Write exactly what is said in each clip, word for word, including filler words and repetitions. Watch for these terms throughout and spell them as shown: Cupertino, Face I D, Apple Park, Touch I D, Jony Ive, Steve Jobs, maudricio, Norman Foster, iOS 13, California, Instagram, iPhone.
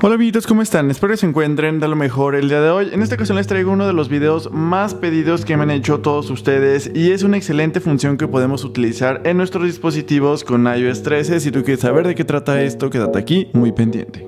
Hola amiguitos, ¿cómo están? Espero que se encuentren de lo mejor el día de hoy. En esta ocasión les traigo uno de los videos más pedidos que me han hecho todos ustedes y es una excelente función que podemos utilizar en nuestros dispositivos con iOS trece. Si tú quieres saber de qué trata esto, quédate aquí muy pendiente.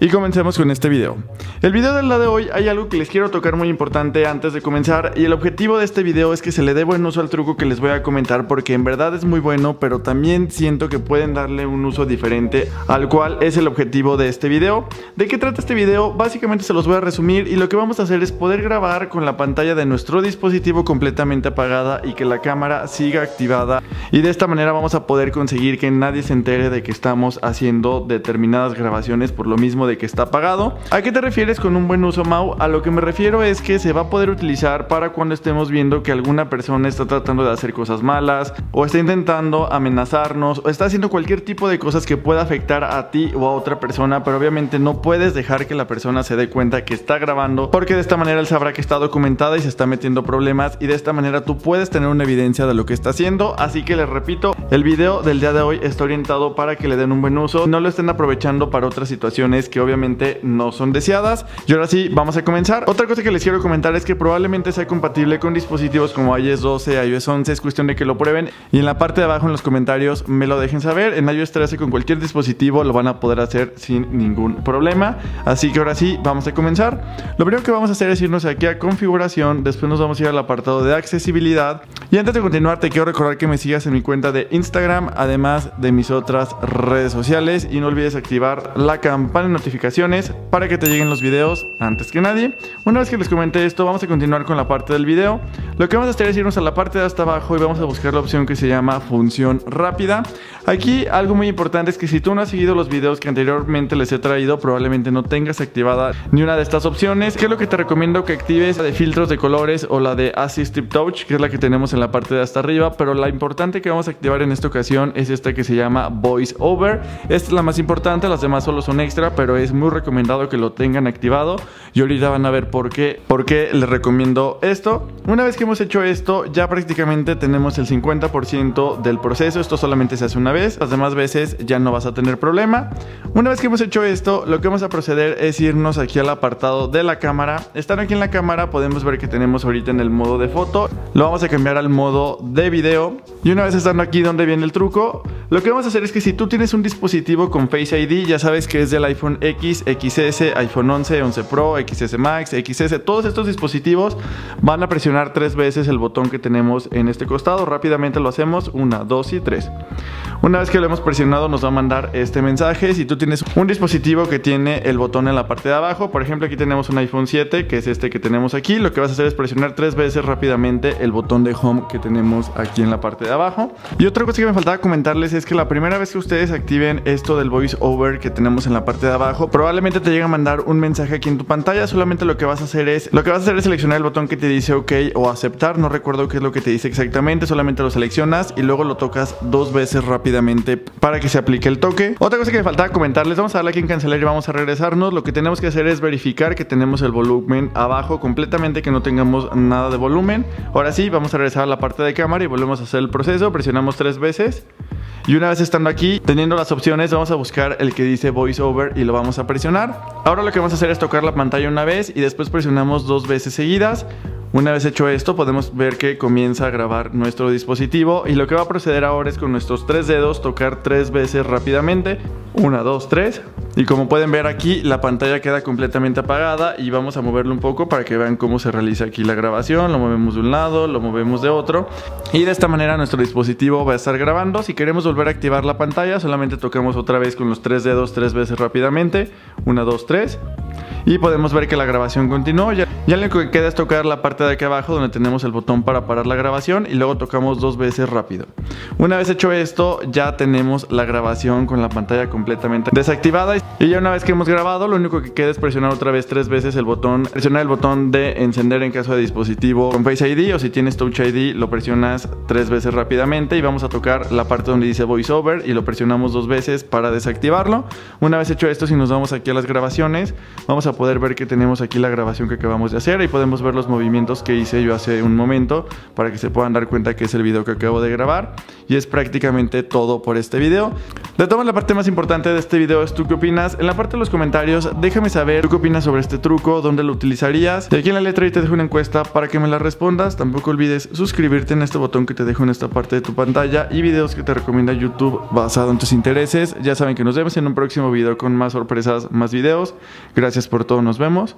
Y comencemos con este video. El video del día de hoy hay algo que les quiero tocar muy importante antes de comenzar, y el objetivo de este video es que se le dé buen uso al truco que les voy a comentar, porque en verdad es muy bueno, pero también siento que pueden darle un uso diferente, al cual es el objetivo de este video. ¿De qué trata este video? Básicamente se los voy a resumir, y lo que vamos a hacer es poder grabar con la pantalla de nuestro dispositivo completamente apagada y que la cámara siga activada, y de esta manera vamos a poder conseguir que nadie se entere de que estamos haciendo determinadas grabaciones por lo mismo de que está apagado. ¿A qué te refieres con un buen uso, Mau? A lo que me refiero es que se va a poder utilizar para cuando estemos viendo que alguna persona está tratando de hacer cosas malas, o está intentando amenazarnos, o está haciendo cualquier tipo de cosas que pueda afectar a ti o a otra persona, pero obviamente no puedes dejar que la persona se dé cuenta que está grabando, porque de esta manera él sabrá que está documentada y se está metiendo problemas, y de esta manera tú puedes tener una evidencia de lo que está haciendo. Así que les repito, el video del día de hoy está orientado para que le den un buen uso, no lo estén aprovechando para otras situaciones que obviamente no son deseadas. Y ahora sí, vamos a comenzar. Otra cosa que les quiero comentar es que probablemente sea compatible con dispositivos como iOS doce, iOS once, es cuestión de que lo prueben, y en la parte de abajo en los comentarios me lo dejen saber. En iOS trece con cualquier dispositivo lo van a poder hacer sin ningún problema. Así que ahora sí, vamos a comenzar. Lo primero que vamos a hacer es irnos aquí a configuración, después nos vamos a ir al apartado de accesibilidad, y antes de continuar te quiero recordar que me sigas en mi cuenta de Instagram, además de mis otras redes sociales, y no olvides activar la campana de notificaciones notificaciones para que te lleguen los videos antes que nadie. Una vez que les comenté esto, vamos a continuar con la parte del video. Lo que vamos a hacer es irnos a la parte de hasta abajo y vamos a buscar la opción que se llama función rápida. Aquí algo muy importante es que si tú no has seguido los videos que anteriormente les he traído, probablemente no tengas activada ni una de estas opciones, que es lo que te recomiendo que actives, la de filtros de colores o la de Assistive Touch, que es la que tenemos en la parte de hasta arriba, pero la importante que vamos a activar en esta ocasión es esta que se llama Voice Over. Esta es la más importante, las demás solo son extra, pero es muy recomendado que lo tengan activado, y ahorita van a ver por qué, por qué les recomiendo esto. Una vez que hemos hecho esto, ya prácticamente tenemos el cincuenta por ciento del proceso. Esto solamente se hace una vez, las demás veces ya no vas a tener problema. Una vez que hemos hecho esto, lo que vamos a proceder es irnos aquí al apartado de la cámara. Estando aquí en la cámara podemos ver que tenemos ahorita en el modo de foto, lo vamos a cambiar al modo de video, y una vez estando aquí donde viene el truco, lo que vamos a hacer es que si tú tienes un dispositivo con Face I D, ya sabes que es del iPhone X, X S, iPhone once, once Pro, X S Max, X S, todos estos dispositivos van a presionar tres veces el botón que tenemos en este costado. Rápidamente lo hacemos, una, dos y tres. Una vez que lo hemos presionado nos va a mandar este mensaje. Si tú tienes un dispositivo que tiene el botón en la parte de abajo, por ejemplo aquí tenemos un iPhone siete, que es este que tenemos aquí, lo que vas a hacer es presionar tres veces rápidamente el botón de Home que tenemos aquí en la parte de abajo. Y otra cosa que me faltaba comentarles es que la primera vez que ustedes activen esto del Voice Over que tenemos en la parte de abajo, probablemente te llegue a mandar un mensaje aquí en tu pantalla. Solamente lo que vas a hacer es Lo que vas a hacer es seleccionar el botón que te dice OK o aceptar, no recuerdo qué es lo que te dice exactamente. Solamente lo seleccionas y luego lo tocas dos veces rápidamente para que se aplique el toque. Otra cosa que me faltaba comentarles, vamos a darle aquí en cancelar y vamos a regresarnos. Lo que tenemos que hacer es verificar que tenemos el volumen abajo completamente, que no tengamos nada de volumen. Ahora sí, vamos a regresar a la parte de cámara y volvemos a hacer el proceso, presionamos tres veces. Y una vez estando aquí, teniendo las opciones, vamos a buscar el que dice Voice Over y lo vamos a presionar. Ahora lo que vamos a hacer es tocar la pantalla una vez y después presionamos dos veces seguidas. Una vez hecho esto, podemos ver que comienza a grabar nuestro dispositivo, y lo que va a proceder ahora es con nuestros tres dedos tocar tres veces rápidamente. Una, dos, tres. Y como pueden ver aquí, la pantalla queda completamente apagada, y vamos a moverlo un poco para que vean cómo se realiza aquí la grabación. Lo movemos de un lado, lo movemos de otro, y de esta manera nuestro dispositivo va a estar grabando. Si queremos volver a activar la pantalla, solamente tocamos otra vez con los tres dedos tres veces rápidamente. Una, dos, tres. Y podemos ver que la grabación continuó. Ya, ya lo que queda es tocar la parte de aquí abajo donde tenemos el botón para parar la grabación, y luego tocamos dos veces rápido. Una vez hecho esto, ya tenemos la grabación con la pantalla completamente desactivada. Y ya una vez que hemos grabado, lo único que queda es presionar otra vez tres veces el botón, presionar el botón de encender en caso de dispositivo con Face I D, o si tienes Touch I D lo presionas tres veces rápidamente. Y vamos a tocar la parte donde dice Voice Over y lo presionamos dos veces para desactivarlo. Una vez hecho esto, si nos vamos aquí a las grabaciones, vamos a a poder ver que tenemos aquí la grabación que acabamos de hacer y podemos ver los movimientos que hice yo hace un momento para que se puedan dar cuenta que es el video que acabo de grabar. Y es prácticamente todo por este video. De todas, la parte más importante de este video es tú qué opinas. En la parte de los comentarios déjame saber tú qué opinas sobre este truco, dónde lo utilizarías. Y aquí en la letra y te dejo una encuesta para que me la respondas. Tampoco olvides suscribirte en este botón que te dejo en esta parte de tu pantalla y videos que te recomienda YouTube basado en tus intereses. Ya saben que nos vemos en un próximo video con más sorpresas, más videos. Gracias por todo, nos vemos.